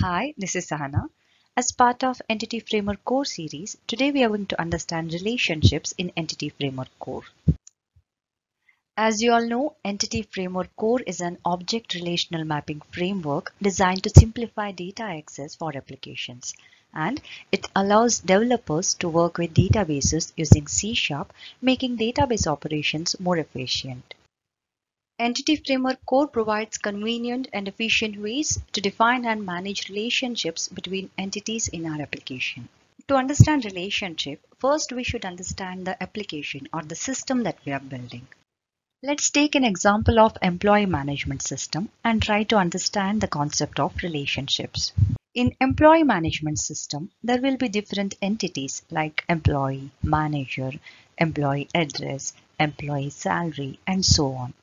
Hi, this is Sahana. As part of Entity Framework Core series, today we are going to understand relationships in Entity Framework Core. As you all know, Entity Framework Core is an object relational mapping framework designed to simplify data access for applications. And it allows developers to work with databases using C#, making database operations more efficient. Entity Framework Core provides convenient and efficient ways to define and manage relationships between entities in our application. To understand relationship, first we should understand the application or the system that we are building. Let's take an example of employee management system and try to understand the concept of relationships. In employee management system, there will be different entities like employee, manager, employee address, employee salary, and so on.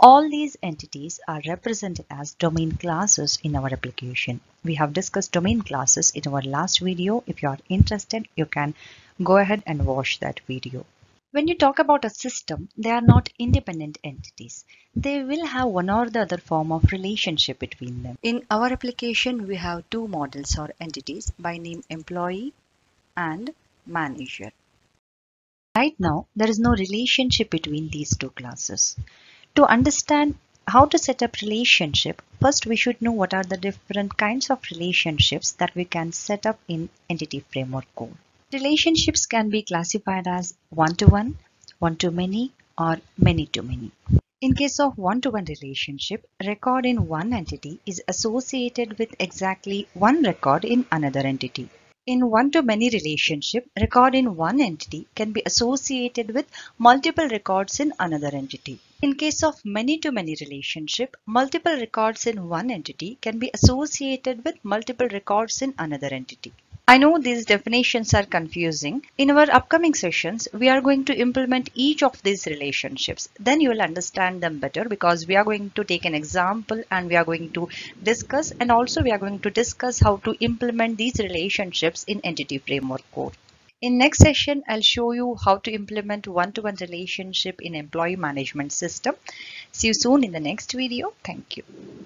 All these entities are represented as domain classes in our application. We have discussed domain classes in our last video. If you are interested, you can go ahead and watch that video. When you talk about a system, they are not independent entities. They will have one or the other form of relationship between them. In our application, we have two models or entities by name employee and manager. Right now, there is no relationship between these two classes. To understand how to set up relationship, first we should know what are the different kinds of relationships that we can set up in Entity Framework Core. Relationships can be classified as one-to-one, one-to-many, or many-to-many. In case of one-to-one relationship, record in one entity is associated with exactly one record in another entity. In one-to-many relationship, record in one entity can be associated with multiple records in another entity. In case of many-to-many relationship, multiple records in one entity can be associated with multiple records in another entity. I know these definitions are confusing. In our upcoming sessions, we are going to implement each of these relationships. Then you will understand them better because we are going to take an example and we are going to discuss, and also we are going to discuss how to implement these relationships in Entity Framework Core. In next session, I'll show you how to implement one-to-one relationship in employee management system. See you soon in the next video. Thank you.